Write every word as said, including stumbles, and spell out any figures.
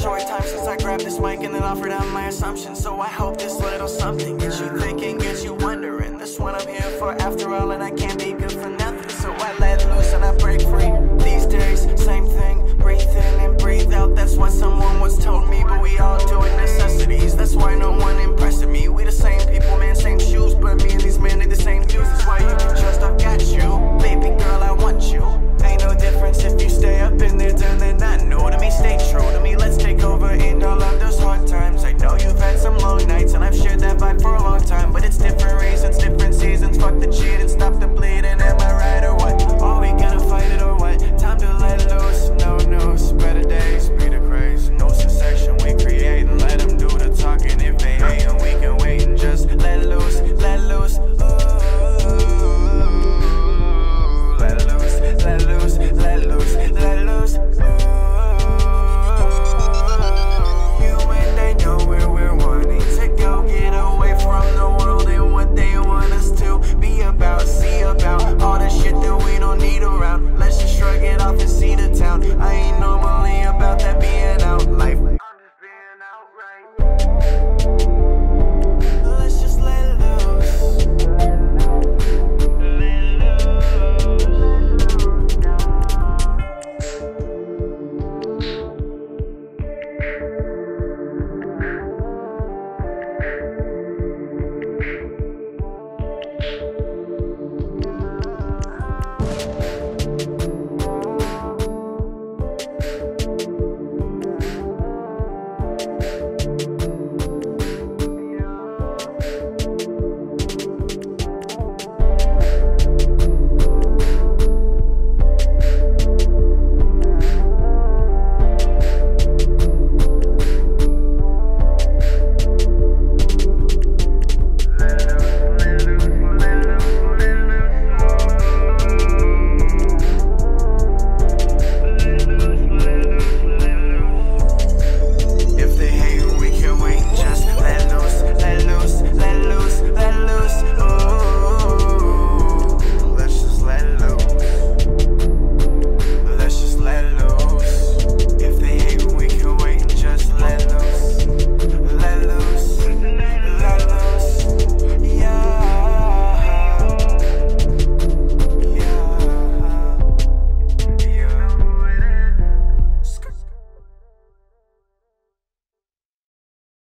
short time since I grabbed this mic and then offered up my assumptions. So I hope this little something gets you thinking, gets you wondering. This one I'm here for after all, and I can't be good for nothing. So I let loose and I break free. These days, same thing, breathe in and breathe out. That's what some